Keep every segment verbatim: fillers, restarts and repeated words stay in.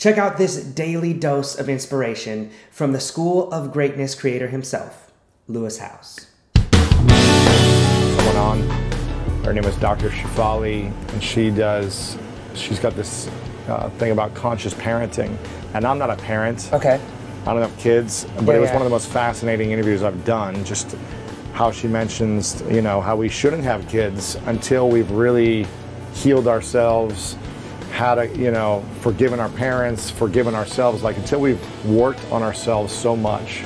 Check out this daily dose of inspiration from the School of Greatness creator himself, Lewis Howes. Someone on, her name was Doctor Shefali, and she does, she's got this uh, thing about conscious parenting. And I'm not a parent. Okay. I don't have kids, but yeah, it was yeah. one of the most fascinating interviews I've done, just how she mentions, you know, how we shouldn't have kids until we've really healed ourselves, how to, you know, forgiven our parents, forgiven ourselves, like until we've worked on ourselves so much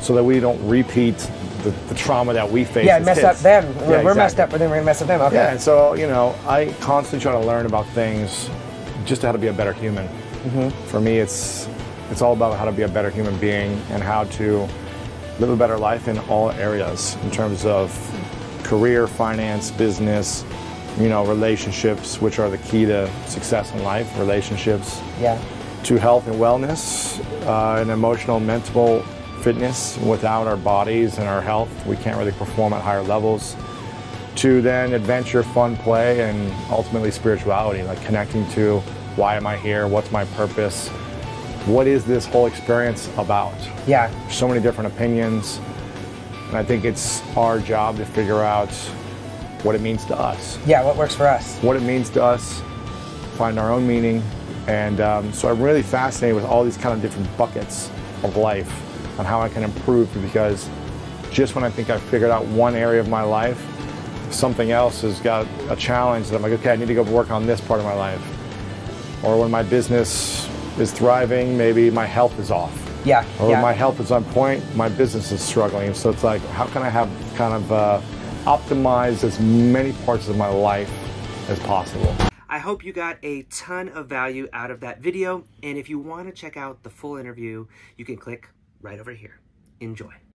so that we don't repeat the, the trauma that we face. Yeah, mess up them. Yeah, we're exactly. messed up, but then we're gonna mess up them. Okay. Yeah, and so, you know, I constantly try to learn about things just how to be a better human. Mm-hmm. For me, it's It's all about how to be a better human being and how to live a better life in all areas, in terms of career, finance, business, you know, relationships, which are the key to success in life, relationships, yeah. to health and wellness, uh, and emotional, mental fitness. Without our bodies and our health, we can't really perform at higher levels. To then adventure, fun, play, and ultimately spirituality, like connecting to why am I here, what's my purpose, what is this whole experience about? Yeah. So many different opinions, and I think it's our job to figure out what it means to us. Yeah, what works for us. What it means to us, find our own meaning, and um, so I'm really fascinated with all these kind of different buckets of life on how I can improve, because just when I think I've figured out one area of my life, something else has got a challenge that I'm like, okay, I need to go work on this part of my life. Or when my business is thriving, maybe my health is off. Yeah. Or yeah. my health is on point, my business is struggling. So it's like, how can I have kind of uh, optimize as many parts of my life as possible? I hope you got a ton of value out of that video. And if you want to check out the full interview, you can click right over here. Enjoy.